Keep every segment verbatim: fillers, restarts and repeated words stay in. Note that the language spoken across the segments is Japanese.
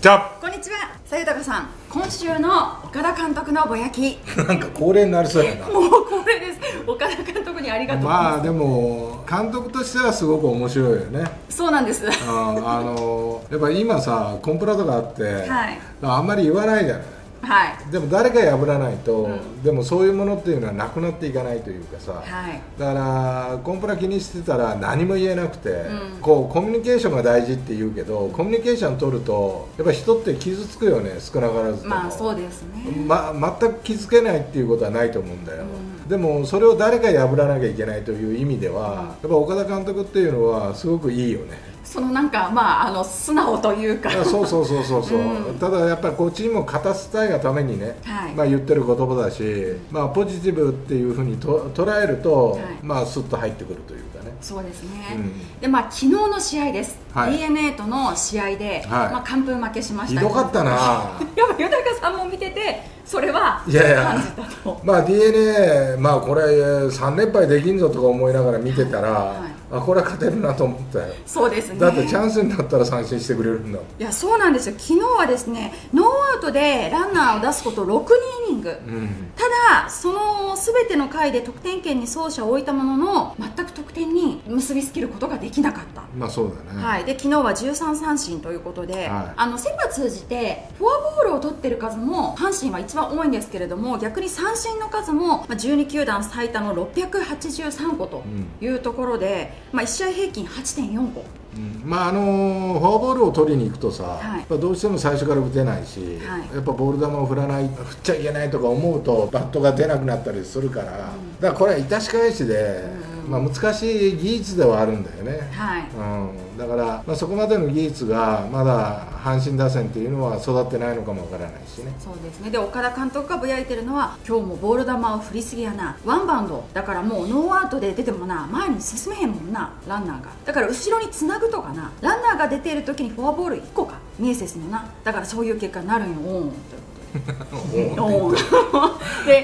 じゃあこんにちは、さゆたかさん。今週の岡田監督のぼやきなんか恒例になりそうやな。もう恒例です。岡田監督にありがとうございます。まあでも監督としてはすごく面白いよね。そうなんです。あ, あのやっぱ今さコンプラとかあって、はい、あんまり言わないじゃない。はい、でも誰か破らないと、うん、でもそういうものっていうのはなくなっていかないというかさ、はい、だからコンプラ気にしてたら何も言えなくて、うん、こうコミュニケーションが大事って言うけど、コミュニケーション取るとやっぱ人って傷つくよね、少なからずとも。まあそうですね、ま、全く気づけないっていうことはないと思うんだよ、うん、でもそれを誰か破らなきゃいけないという意味では、うん、やっぱ岡田監督っていうのはすごくいいよね。そのなんかまああの素直というか、そうそうそうそうそう、うん、ただやっぱりこうチームを勝たせたいがためにね、はい、まあ言ってる言葉だし、まあポジティブっていうふうにと捉えると、はい、まあスッと入ってくるというかね。そうですね、うん、でまあ昨日の試合です、はい、DeNA との試合で、はい、まあ完封負けしました。ひどかったな。やっぱ豊さんも見ててそれは感じたと。まあ DeNA、まあこれさん連敗できんぞとか思いながら見てたら、はいはい、あ、これは勝てるなと思ったよ。そうですね。だってチャンスになったら三振してくれるんだもん。いやそうなんですよ。昨日はですねノーアウトでランナーを出すことろく、にイニング、うん、ただその全ての回で得点圏に走者を置いたものの全く得点に結びつけることができなかった。まあそうだね、はい、で昨日はじゅうさん三振ということで、はい、あのセンバ通じてフォアボールを取ってる数も阪神は一番多いんですけれども、逆に三振の数もじゅうにきゅうだん最多のろっぴゃくはちじゅうさん個というところで、うん、まあいち試合平均 はちてんよん個。うん、まああのー、フォアボールを取りに行くとさ、はい、どうしても最初から打てないし、はい、やっぱボール球を振らない、振っちゃいけないとか思うとバットが出なくなったりするから、うん、だからこれは致し返しで、うん、まあ難しい技術ではあるんだよね、はい、うん、だから、まあ、そこまでの技術がまだ阪神打線っていうのは育ってないのかもわからないしね。そうですね。で岡田監督がぶやいてるのは、今日もボール球を振りすぎやな、ワンバウンドだからもうノーアウトで出てもな前に進めへんもんな、ランナーがだから後ろにつなぐとかな、ランナーが出ている時にフォアボールいっこかミエセスのな、だからそういう結果になるんよー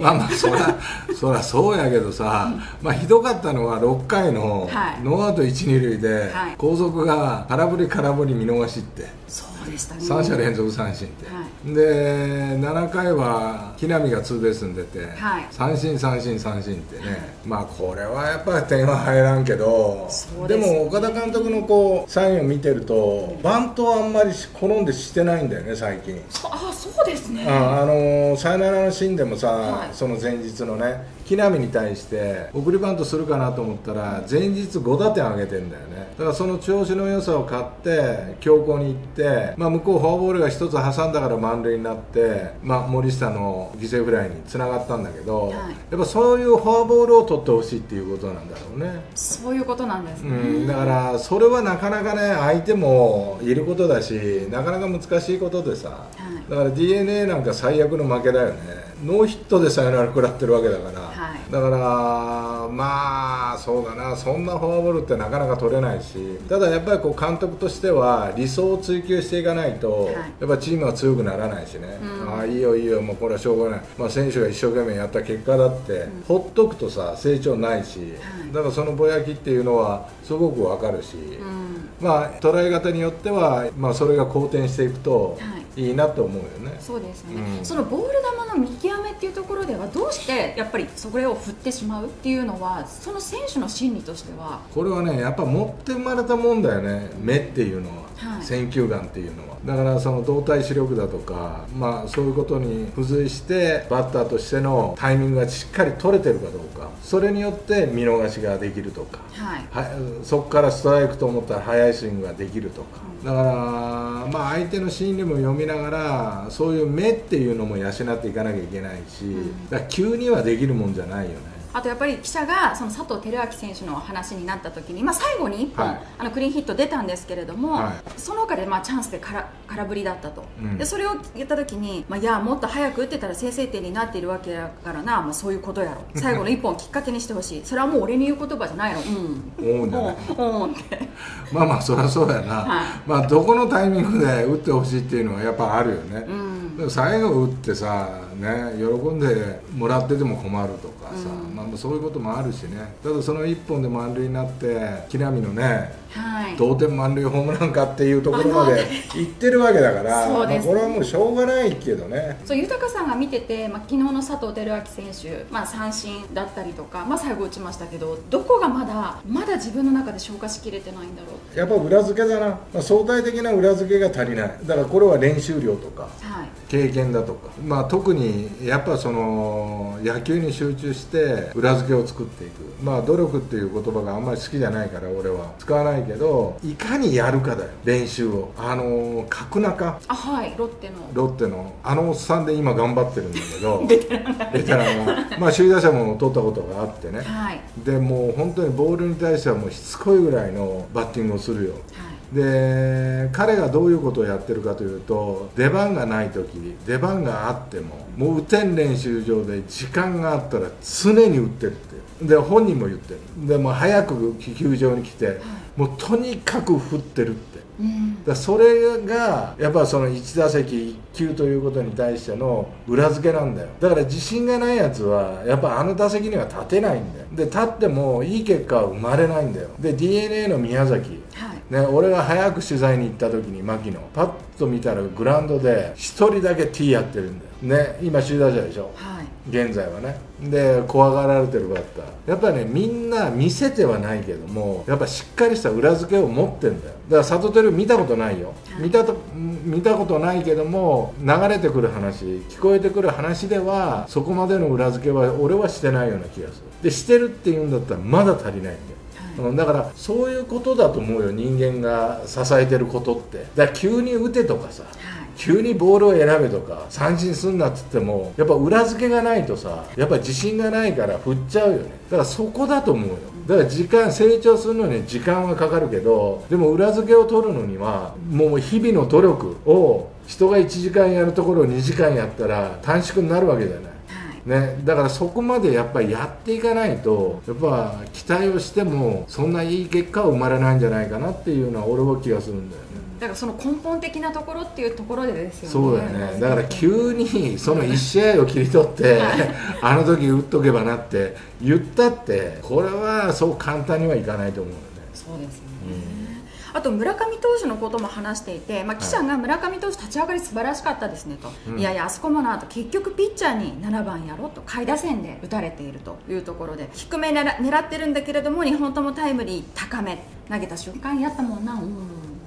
まあまあそらそらそうやけどさ、うん、まあひどかったのはろっかいのノーアウトいち、に塁で後続が空振り空振り見逃しって、そうでしたね、さんしゃ連続三振って、はい、でななかいは木浪がツーベースに出て、はい、三振三振三振ってね、はい、まあこれはやっぱり点は入らんけど、 で,、ね、でも岡田監督のこうサインを見てるとバントはあんまり好んでしてないんだよね最近。そあそうですね、ああのサヨナラのシーンでもさ、はい、その前日のね木浪に対して送りバントするかなと思ったら前日ごだてん上げてんだよね。だからその調子の良さを買って強攻に行って、まあ向こうフォアボールがひとつ挟んだから満塁になって、まあ森下の犠牲フライにつながったんだけど、はい、やっぱそういうフォアボールを取ってほしいっていうことなんだろうね。そういうことなんですね、うん、だからそれはなかなかね相手もいることだしなかなか難しいことでさ、はい、だから DeNA なんか最悪の負けだよね。ノーヒットでサヨナラ食らってるわけだから、はい、だからまあそうだな、そんなフォアボールってなかなか取れないし、ただやっぱりこう監督としては理想を追求していかないと、はい、やっぱチームは強くならないしね、うん、ああいいよいいよもうこれはしょうがない、まあ、選手が一生懸命やった結果だって、うん、ほっとくとさ成長ないし、はい、だからそのぼやきっていうのはすごくわかるし、うん、まあ捉え方によっては、まあ、それが好転していくと、はい、いいなと思うよね。そうですね、うん、そのボール球の見極めっていうところではどうしてやっぱりそれを振ってしまうっていうのは、その選手の心理としてはこれはねやっぱ持って生まれたもんだよね、目っていうのは、はい、選球眼っていうのは。だからその動体視力だとか、まあ、そういうことに付随してバッターとしてのタイミングがしっかり取れてるかどうか、それによって見逃しができるとか、はい、はそこからストライクと思ったら速いスイングができるとか、うん、だから、まあ、相手の心理も読みながらそういう目っていうのも養っていかなきゃいけないし、うん、だから急にはできるもんじゃないよね。あとやっぱり記者がその佐藤輝明選手の話になった時に、まあ、最後にいっぽん、はい、あのクリーンヒット出たんですけれども、はい、その他でまあチャンスでから空振りだったと、うん、でそれを言った時に、まあ、いやもっと早く打ってたら先制点になっているわけだからな、まあ、そういうことやろ、最後のいっぽんをきっかけにしてほしいそれはもう俺に言う言葉じゃないの、うん、おんじゃないおんってまあまあそりゃそうだよな、はい、まあどこのタイミングで打ってほしいっていうのはやっぱあるよね、うん、でも最後打ってさね、喜んでもらってても困るとかさ、うん、まあそういうこともあるしね。ただそのいっぽんで満塁になって木浪のね、はい、同点満塁ホームランかっていうところまでいってるわけだからそうです、まあこれはもうしょうがないけどね。そう、豊さんが見てて、まあ、昨日の佐藤輝明選手、まあ、三振だったりとか、まあ、最後打ちましたけど、どこがまだまだ自分の中で消化しきれてないんだろう。やっぱ裏付けだな、まあ、相対的な裏付けが足りない。だからこれは練習量とか、はい、経験だとか、まあ、特にやっぱその野球に集中して裏付けを作っていく、まあ、努力っていう言葉があんまり好きじゃないから俺は使わないけど、いかにやるかだよ、練習を。あの角中、あ、はい、ロッテのロッテのあのおっさんで今頑張ってるんだけどベテランがベテランはまあ首位打者も取ったことがあってね、はい、でもう本当にボールに対してはもうしつこいぐらいのバッティングをするよ、はい。で彼がどういうことをやってるかというと、出番がない時、出番があってももう打てん練習場で時間があったら常に打ってるってで本人も言ってる。でも早く球場に来て、はい、もうとにかく振ってるって、うん、だそれがやっぱそのいち打席いっ球ということに対しての裏付けなんだよ。だから自信がないやつはやっぱあの打席には立てないんだよ。で立ってもいい結果は生まれないんだよ。で DeNA の宮崎、はいね、俺が早く取材に行った時に牧野パッと見たらグラウンドでひとりだけ T やってるんだよね。今首位打者でしょ、はい、現在はね。で怖がられてるバッター、やっぱね、みんな見せてはないけどもやっぱしっかりした裏付けを持ってんだよ。だからサトテル見たことないよ、はい、見たと見たことないけども流れてくる話、聞こえてくる話ではそこまでの裏付けは俺はしてないような気がする。でしてるっていうんだったらまだ足りないんだよ。だからそういうことだと思うよ、人間が支えてることって。だから急に打てとかさ、はい、急にボールを選べとか三振すんなっつってもやっぱ裏付けがないとさ、やっぱ自信がないから振っちゃうよね。だからそこだと思うよ。だから時間、成長するのに時間はかかるけど、でも裏付けを取るのにはもう日々の努力を、人がいちじかんやるところをにじかんやったら短縮になるわけじゃないね。だからそこまでやっぱりやっていかないと、やっぱ期待をしてもそんないい結果は生まれないんじゃないかなっていうのは俺は気がするんだよね。だからその根本的なところっていうところでですよね。そうだよね。だから急にそのいち試合を切り取ってあの時打っとけばなって言ったってこれはそう簡単にはいかないと思うよね。そうですね、うん。あと村上投手のことも話していて、まあ、記者が村上投手立ち上がり素晴らしかったですねと、はい、いやいやあそこもなと、結局ピッチャーにななばんやろと下位打線で打たれているというところで、低め狙ってるんだけれどもにほんともタイムリー、高め投げた瞬間やったもんな、うん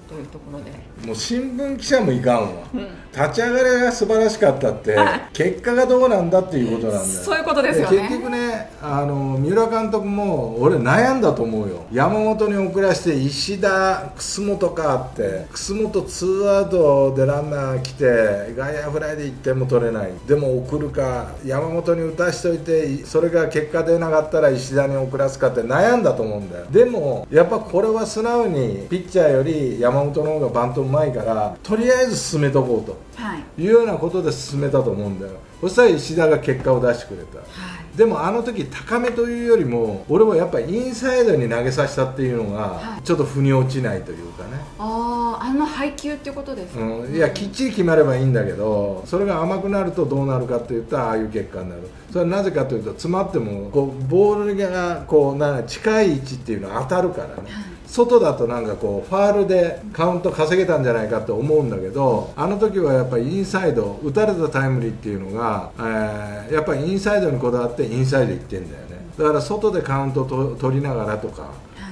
というところで、もう新聞記者もいかんわ、うん、立ち上がりが素晴らしかったって、はい、結果がどうなんだっていうことなんだよ。そういうことですよね。結局ね、あの三浦監督も俺悩んだと思うよ。山本に送らせて石田、楠本かって、楠本ツーアウトでランナー来て外野フライでいってんも取れない、でも送るか山本に打たしといてそれが結果出なかったら石田に送らすかって悩んだと思うんだよ。でもやっぱこれは素直にピッチャーより山本の方がバントうまいからとりあえず進めとこうと、はい、いうようなことで進めたと思うんだよ。そしたら石田が結果を出してくれた、はい。でもあの時高めというよりも俺もやっぱりインサイドに投げさせたっていうのがちょっと腑に落ちないというかね、はい、あああの配球っていうことですか、ね、うん、いやきっちり決まればいいんだけど、それが甘くなるとどうなるかといったらああいう結果になる。それはなぜかというと詰まってもこうボールがこうなんか近い位置っていうのは当たるからね、はい、外だとなんかこうファールでカウント稼げたんじゃないかと思うんだけど、あの時はやっぱりインサイド打たれたタイムリーっていうのが、えー、やっぱりインサイドにこだわってインサイド行ってんだよね。だから外でカウントと取りながらとか、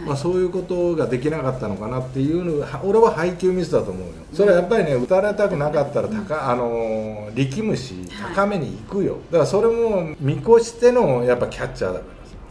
まあそういうことができなかったのかなっていうのは俺は配球ミスだと思うよ。それはやっぱりね、打たれたくなかったら高、あのー、力むし高めに行くよ。だからそれも見越してのやっぱキャッチャーだから、だ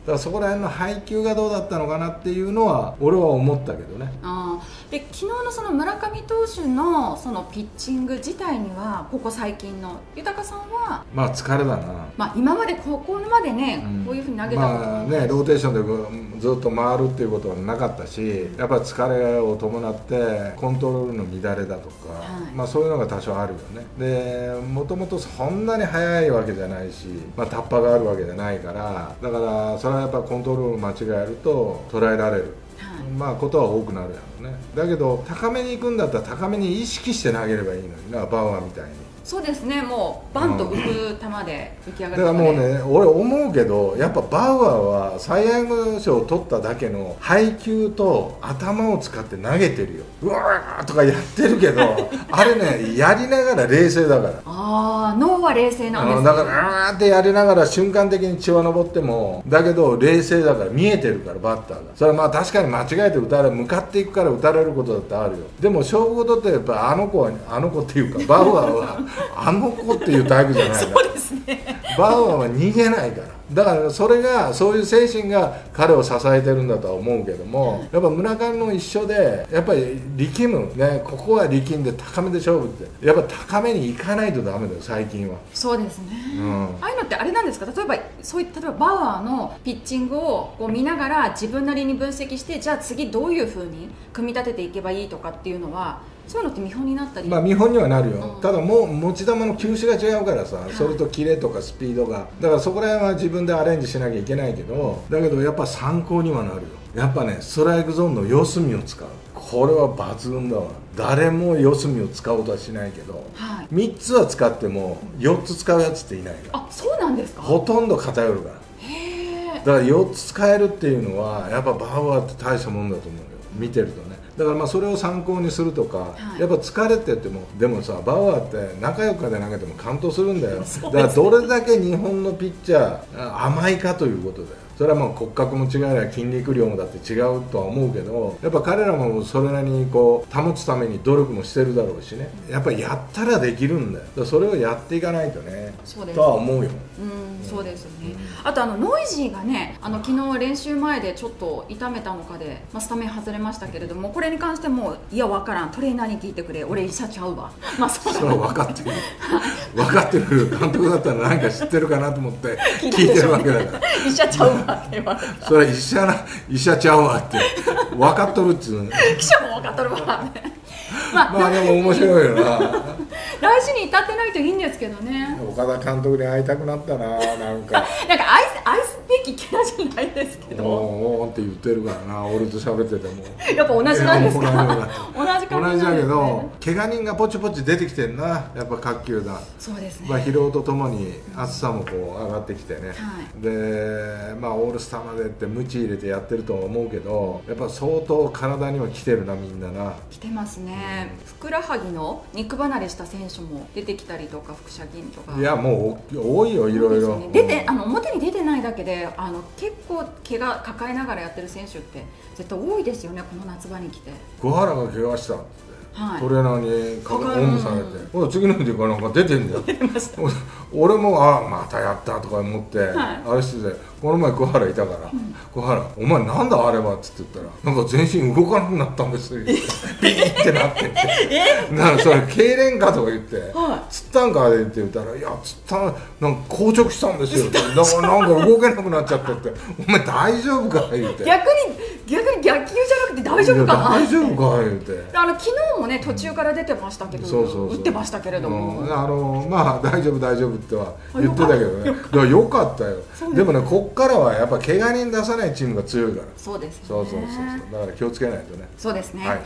からそこら辺の配球がどうだったのかなっていうのは俺は思ったけどね。あで昨日のその村上投手のそのピッチング自体にはここ最近の豊さんはまあ疲れだな、まあ今までここまでね、うん、こういうふうに投げたことまあね、ローテーションでずっと回るっていうことはなかったし、やっぱり疲れを伴ってコントロールの乱れだとか、はい、まあそういうのが多少あるよね。でもともとそんなに速いわけじゃないし、まあ、タッパがあるわけじゃないから、だからそれはやっぱコントロール間違えると捉えられる、はい、まあことは多くなるやろうね。だけど高めに行くんだったら高めに意識して投げればいいのにな、バウアーみたいに。そうですね、もうバンと浮く球で浮き上がる、うん、だからもうね、俺思うけど、やっぱバウアーはサイ・ヤング賞を取っただけの配球と頭を使って投げてるよ。うわーとかやってるけどあれね、やりながら冷静だから。ああ、脳は冷静なんですね。だからあーってやりながら瞬間的に血は昇っても、だけど冷静だから見えてるから、バッターが。それはまあ確かに間違えて打たれ、向かっていくから打たれることだってあるよ。でも勝負事ってやっぱあの子は、あの子っていうかバウアーはあの子っていうタイプじゃないからそうですね、バウアーは逃げないから。だからそれが、そういう精神が彼を支えてるんだとは思うけども、やっぱ村上も一緒で、やっぱり力むね、ここは力んで高めで勝負って、やっぱ高めにいかないとダメだよ最近は。そうですね、うん、ああいうのってあれなんですか、例えばそういった、例えばバウアーのピッチングをこう見ながら自分なりに分析して、じゃあ次どういうふうに組み立てていけばいいとかっていうのは、そういうのって見本になったり。まあ見本にはなるよ、うん、ただもう持ち球の球種が違うからさ、はい、それとキレとかスピードが、だからそこら辺は自分でアレンジしなきゃいけないけど、だけどやっぱ参考にはなるよ。やっぱね、ストライクゾーンの四隅を使う、これは抜群だわ。誰も四隅を使おうとはしないけど、はい、みっつは使ってもよっつ使うやつっていないから。あ、そうなんですか。ほとんど偏るから。へえ。だからよっつ使えるっていうのは、やっぱバウアーって大したもんだと思うよ、見てるとね。だからまあそれを参考にするとか、はい、やっぱ疲れてても、でもさ、バウアーって中よっかで投げても完投するんだよ、ね、だからどれだけ日本のピッチャー甘いかということだよ。それはもう骨格も違えば筋肉量もだって違うとは思うけど、やっぱ彼らもそれなりにこう保つために努力もしてるだろうしね、やっぱりやったらできるんだよ。だからそれをやっていかないとね、とは思うよ。うん、そうですよね。あとあのノイジーがね、あの昨日練習前でちょっと痛めたのかで、まあ、スタメン外れましたけれども、これに関してもいや分からん、トレーナーに聞いてくれ、俺医者ちゃうわまあそうだろう、分かってる分かってる監督だったらなんか知ってるかなと思って聞いてるわけだから医者ちゃうわそれは医者な、医者ちゃうわって分かっとるっつうの記者も分かっとるわねまあ、まあでも面白いよな来週に至ってないといいんですけどね。岡田監督に会いたくなったな、なんかなんか愛す、愛すべきキャラじゃないですけど、おーおーって言ってるからな、俺と喋っててもやっぱ同じなんですか。同じ感じだけど、怪我人がぽちぽち出てきてんな、やっぱ各球団。そうですね、まあ疲労とともに暑さもこう上がってきてね、はい、でまあオールスターまでってムチ入れてやってると思うけど、やっぱ相当体にはきてるな、みんなな。きてますね。ふくらはぎの肉離れした選手も出てきたりとか、腹斜筋とか。いやもう多いよ、いろいろ、ね、出て、うん、あの表に出てないだけで、あの結構怪我抱えながらやってる選手って絶対多いですよね、この夏場に来て。小原が怪我したって、はい、トレーナーにかかおんぶされて、うん、次の日からなんか出てんだよ俺もあまたやったとか思って、はい、あれしてて。この前小原いたから、うん、小原お前なんだあれはっつって言ったら、なんか全身動かなくなったんですよビリってなってってなんかそれ痙攣かとか言って、つったんかって言ったら、いやつったなんか硬直したんですよだからなんか動けなくなっちゃったってお前大丈夫か言って、逆に逆に逆球じゃなくて大丈夫か大丈夫か言って、あの昨日もね途中から出てましたけど、打ってましたけれども、あのまあ大丈夫大丈夫っては言ってたけどね。だからよかったよ。でもね、ここからはやっぱ怪我人出さないチームが強いから。そうですね。そうそうそうそう。だから気をつけないとね。そうですね。はい。はい。